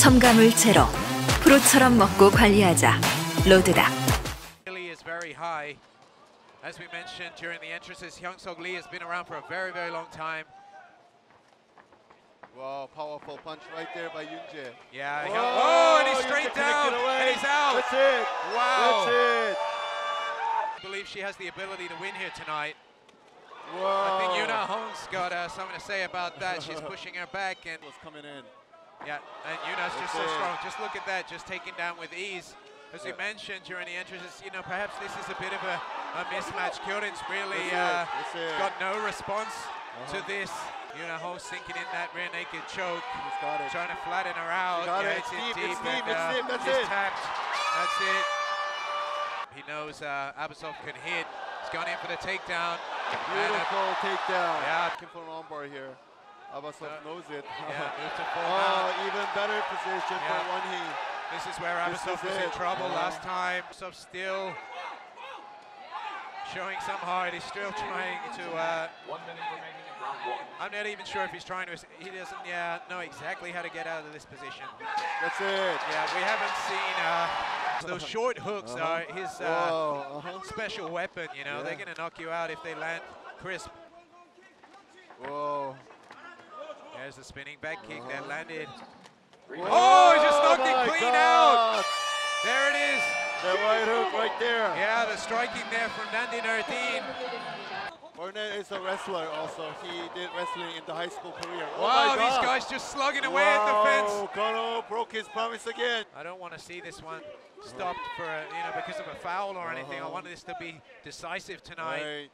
첨가물 제로. 프로처럼 먹고 관리하자. 로드다. As we mentioned during the entrances, Hyung Sook Lee has been around for a very, very long time. Wow, powerful punch right there by Yoon Jae. Yeah. Whoa, and he's straight down, and he's out. That's it. Wow. That's it. I believe she has the ability to win here tonight. Whoa. I think Yuna Hong's got something to say about that. She's pushing her back and was coming in. Yeah, and Yuna's just so strong. Just look at that, just taken down with ease. As we mentioned during the entrances, you know, perhaps this is a bit of a mismatch. Kyorin's really got no response to this. You know, Ho sinking in that rear naked choke, trying to flatten her out. Yeah, it's in deep, it's tapped. That's it. He knows Abasov can hit. He's gone in for the takedown. Beautiful takedown. Yeah, looking for an armbar here. Abasov knows it. Yeah, it's a even better position for one hand. This is where Abasov was in trouble last time. Abasov still showing some heart. He's still trying to. I'm not even sure if he's trying to. He doesn't know exactly how to get out of this position. That's it. Yeah, we haven't seen. Those short hooks are his special weapon, you know. They're going to knock you out if they land crisp. Whoa. There's the spinning back kick that landed. Whoa, he just knocked it clean out. There it is. That right hook right there. Yeah, the striking there from Nandi Nardin. Burnett is a wrestler also. He did wrestling in the high school career. Oh wow, these guys just slugging away at the fence. Gono broke his promise again. I don't want to see this one stopped for, you know, because of a foul or anything. I want this to be decisive tonight. Right.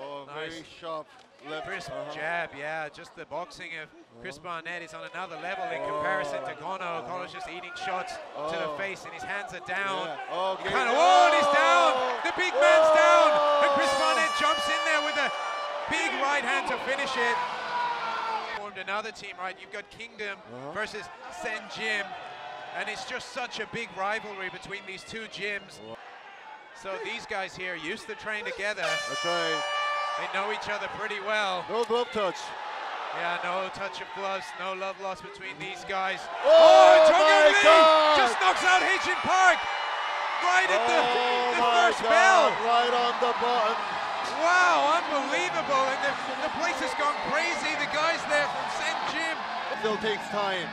Oh, nice. Very sharp. Crisp jab, yeah. Just the boxing of Chris Barnett is on another level in comparison to Gono. Gono's just eating shots to the face, and his hands are down. Yeah. Okay. And he's down. The big man's down, and Chris Barnett jumps in there with a big right hand to finish it. Formed another team, right? You've got Kingdom versus Sen Jim, and it's just such a big rivalry between these two gyms. So these guys here used to train together. That's right. They know each other pretty well. No glove touch. Yeah, no touch of gloves, no love lost between these guys. Oh, Jong Yong Lee just knocks out Hichin Park right at the first bell. Right on the button. Wow, unbelievable. And the place has gone crazy. The guys there from Sen Jim. Still takes time.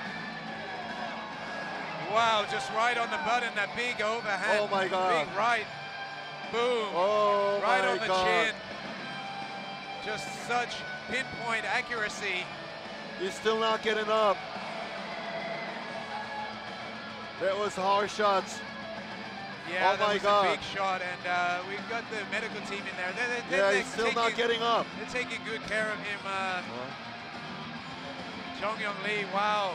Wow, just right on the button, that big overhand. Oh my God. Big right. Boom. Oh right on the chin. Just such pinpoint accuracy. He's still not getting up. That was hard shots. Yeah, that was a big shot, and we've got the medical team in there. They're he's still not getting up. They're taking good care of him. Jong Yong Lee, wow.